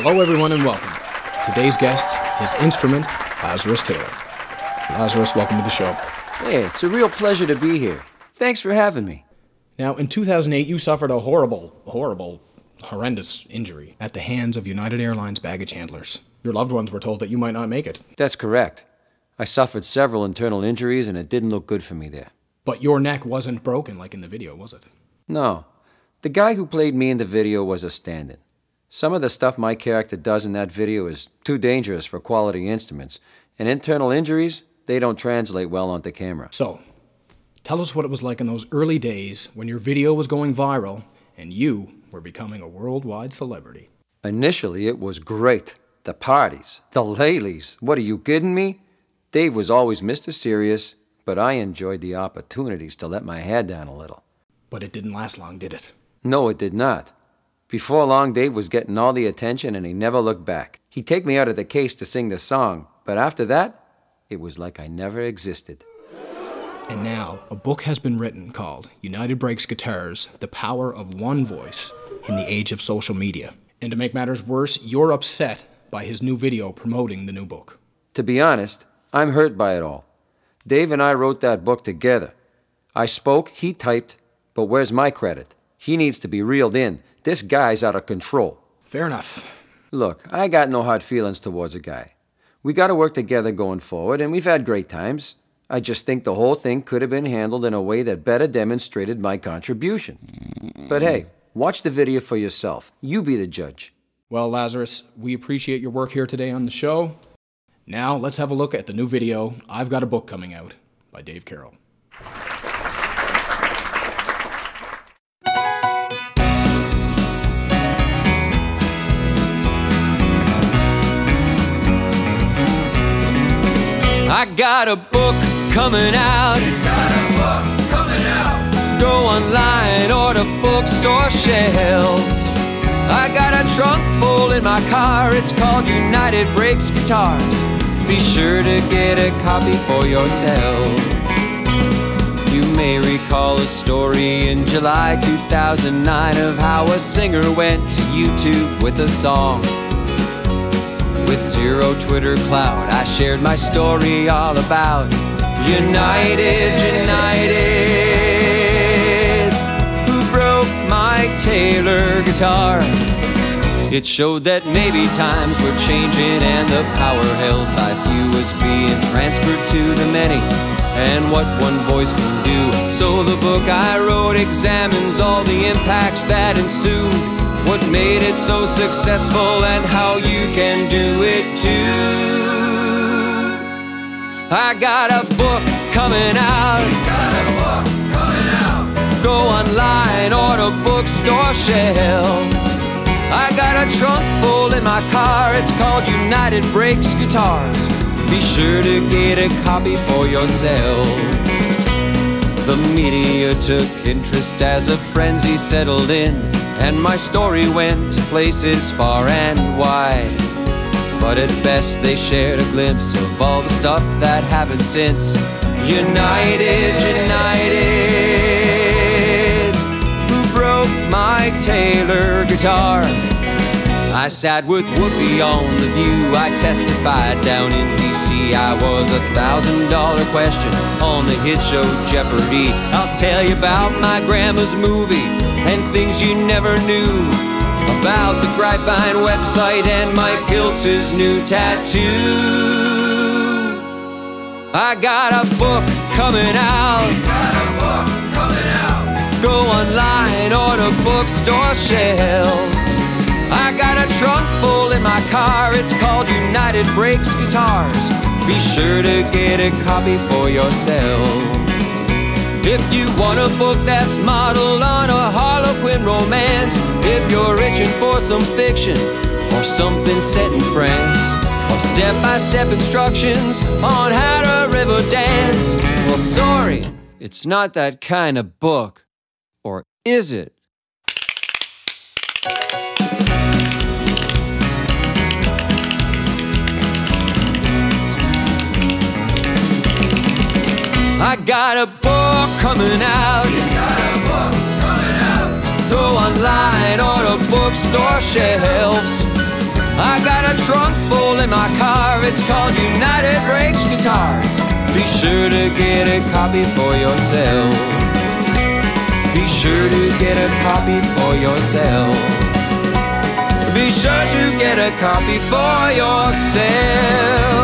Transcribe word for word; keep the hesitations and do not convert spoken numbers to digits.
Hello, everyone, and welcome. Today's guest, his instrument, Lazarus Taylor. Lazarus, welcome to the show. Hey, it's a real pleasure to be here. Thanks for having me. Now, in two thousand eight, you suffered a horrible, horrible, horrendous injury at the hands of United Airlines baggage handlers. Your loved ones were told that you might not make it. That's correct. I suffered several internal injuries, and it didn't look good for me there. But your neck wasn't broken like in the video, was it? No. The guy who played me in the video was a stand-in. Some of the stuff my character does in that video is too dangerous for quality instruments, and internal injuries, they don't translate well onto camera. So, tell us what it was like in those early days when your video was going viral and you were becoming a worldwide celebrity. Initially, it was great. The parties, the ladies, what, are you kidding me? Dave was always Mister Serious, but I enjoyed the opportunities to let my head down a little. But it didn't last long, did it? No, it did not. Before long, Dave was getting all the attention, and he never looked back. He'd take me out of the case to sing the song, but after that, it was like I never existed. And now, a book has been written called United Breaks Guitars, The Power of One Voice in the Age of Social Media. And to make matters worse, you're upset by his new video promoting the new book. To be honest, I'm hurt by it all. Dave and I wrote that book together. I spoke, he typed, but where's my credit? He needs to be reeled in. This guy's out of control. Fair enough. Look, I got no hard feelings towards a guy. We got to work together going forward, and we've had great times. I just think the whole thing could have been handled in a way that better demonstrated my contribution. But hey, watch the video for yourself. You be the judge. Well, Lazarus, we appreciate your work here today on the show. Now, let's have a look at the new video, I've Got a Book Coming Out, by Dave Carroll. I got a book coming out. He's got a book coming out. Go online or to bookstore shelves. I got a trunk full in my car. It's called United Breaks Guitars. Be sure to get a copy for yourself. You may recall a story in July two thousand nine of how a singer went to YouTube with a song. With zero Twitter clout, I shared my story all about United, United, who broke my Taylor guitar. It showed that maybe times were changing and the power held by few was being transferred to the many, and what one voice can do. So the book I wrote examines all the impacts that ensued, what made it so successful and how you can do it too. I got a book coming out. He's got a book coming out. Go online, order bookstore shelves. I got a trunk full in my car. It's called United Breaks Guitars. Be sure to get a copy for yourself. The media took interest as a frenzy settled in, and my story went to places far and wide. But at best they shared a glimpse of all the stuff that happened since. United, United, who broke my Taylor guitar. I sat with Whoopi on The View, I testified down in D C I was a thousand dollar question on the hit show Jeopardy! I'll tell you about my grandma's movie and things you never knew, about the Gripevine website and Mike Hiltz's new tattoo. I got a book coming out. He's got a book coming out. Go online, order bookstore shelves. I got a trunk full in my car. It's called United Breaks Guitars. Be sure to get a copy for yourself. If you want a book that's modeled on a Harlequin romance, if you're itching for some fiction or something set in France, or step-by-step instructions on how to river dance, well, sorry, it's not that kind of book. Or is it? I got a book coming out. He's got a book coming out. Go online, order bookstore shelves. I got a trunk full in my car. It's called United Breaks Guitars. Be sure to get a copy for yourself. Be sure to get a copy for yourself. Be sure to get a copy for yourself.